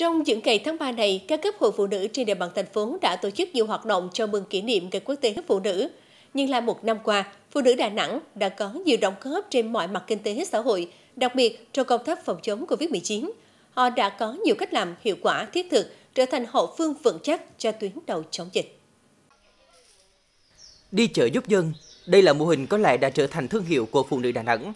Trong những ngày tháng 3 này, các cấp hội phụ nữ trên địa bàn thành phố đã tổ chức nhiều hoạt động chào mừng kỷ niệm Ngày Quốc tế Phụ nữ. Nhưng là một năm qua, phụ nữ Đà Nẵng đã có nhiều đóng góp trên mọi mặt kinh tế xã hội, đặc biệt trong công tác phòng chống Covid-19. Họ đã có nhiều cách làm hiệu quả thiết thực, trở thành hậu phương vững chắc cho tuyến đầu chống dịch. Đi chợ giúp dân, đây là mô hình có lẽ đã trở thành thương hiệu của phụ nữ Đà Nẵng.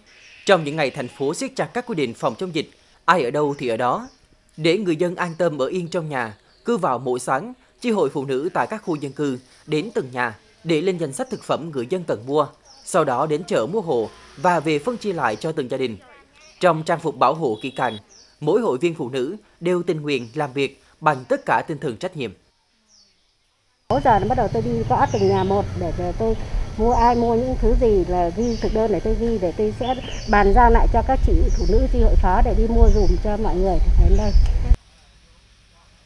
Trong những ngày thành phố siết chặt các quy định phòng chống dịch, ai ở đâu thì ở đó. Để người dân an tâm ở yên trong nhà, cứ vào mỗi sáng, chi hội phụ nữ tại các khu dân cư đến từng nhà để lên danh sách thực phẩm người dân cần mua, sau đó đến chợ mua hộ và về phân chia lại cho từng gia đình. Trong trang phục bảo hộ kỹ càng, mỗi hội viên phụ nữ đều tình nguyện làm việc bằng tất cả tinh thần trách nhiệm. Bây giờ bắt đầu tôi đi gõ từng nhà một để tôi mua, ai mua những thứ gì là ghi thực đơn để tôi ghi, để tôi sẽ bàn giao lại cho các chị phụ nữ chi hội phó để đi mua dùm cho mọi người đến đây.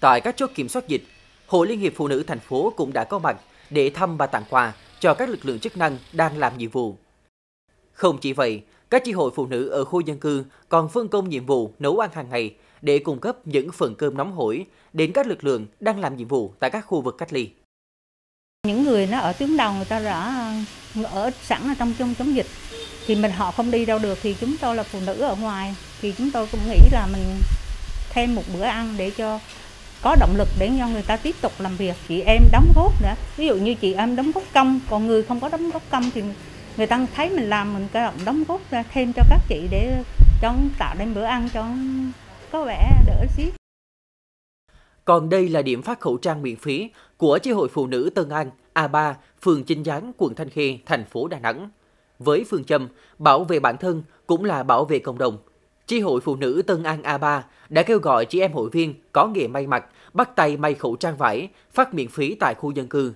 Tại các chốt kiểm soát dịch, Hội Liên hiệp Phụ nữ thành phố cũng đã có mặt để thăm và tặng quà cho các lực lượng chức năng đang làm nhiệm vụ. Không chỉ vậy, các chi hội phụ nữ ở khu dân cư còn phân công nhiệm vụ nấu ăn hàng ngày để cung cấp những phần cơm nóng hổi đến các lực lượng đang làm nhiệm vụ tại các khu vực cách ly. Những người nó ở tuyến đầu, người ta đã ở sẵn ở trong chống dịch thì họ không đi đâu được, thì chúng tôi là phụ nữ ở ngoài thì chúng tôi cũng nghĩ là mình thêm một bữa ăn để cho có động lực để cho người ta tiếp tục làm việc. Chị em đóng góp nữa, ví dụ như chị em đóng góp công, còn người không có đóng góp công thì người ta thấy mình làm, mình cái đóng góp ra thêm cho các chị để cho tạo nên bữa ăn cho có vẻ đỡ xíu. Còn đây là điểm phát khẩu trang miễn phí của chi hội phụ nữ Tân An, A3, phường Chinh Gián, quận Thanh Khê, thành phố Đà Nẵng. Với phương châm bảo vệ bản thân cũng là bảo vệ cộng đồng, chi hội phụ nữ Tân An A3 đã kêu gọi chị em hội viên có nghề may mặc bắt tay may khẩu trang vải phát miễn phí tại khu dân cư.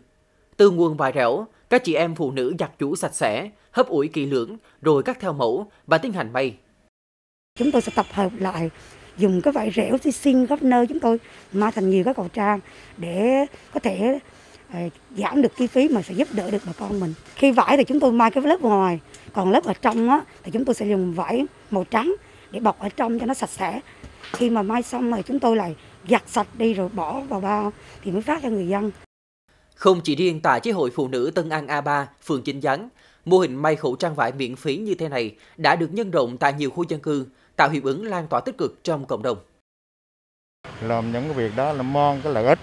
Từ nguồn vải rẻo, các chị em phụ nữ giặt giũ sạch sẽ, hấp ủi kỹ lưỡng rồi cắt theo mẫu và tiến hành may. Chúng tôi sẽ tập hợp lại, dùng cái vải rẻo thì xin khắp nơi chúng tôi may thành nhiều cái khẩu trang để có thể giảm được chi phí mà sẽ giúp đỡ được bà con mình. Khi vải thì chúng tôi may cái lớp ngoài, còn lớp ở trong á thì chúng tôi sẽ dùng vải màu trắng để bọc ở trong cho nó sạch sẽ. Khi mà may xong rồi chúng tôi lại giặt sạch đi rồi bỏ vào bao thì mới phát cho người dân. Không chỉ riêng tại chi hội phụ nữ Tân An A3, phường Chinh Gián, mô hình may khẩu trang vải miễn phí như thế này đã được nhân rộng tại nhiều khu dân cư, tạo hiệu ứng lan tỏa tích cực trong cộng đồng. Làm những cái việc đó là mang cái lợi ích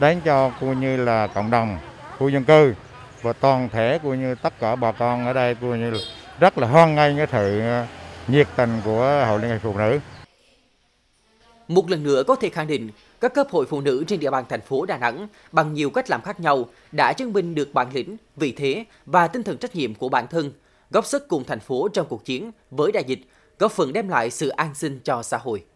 đến cho coi như là cộng đồng, khu dân cư và toàn thể coi như tất cả bà con ở đây coi như rất là hoan nghênh cái sự nhiệt tình của Hội Liên hiệp Phụ nữ. Một lần nữa có thể khẳng định, các cấp hội phụ nữ trên địa bàn thành phố Đà Nẵng bằng nhiều cách làm khác nhau đã chứng minh được bản lĩnh, vị thế và tinh thần trách nhiệm của bản thân, góp sức cùng thành phố trong cuộc chiến với đại dịch, góp phần đem lại sự an sinh cho xã hội.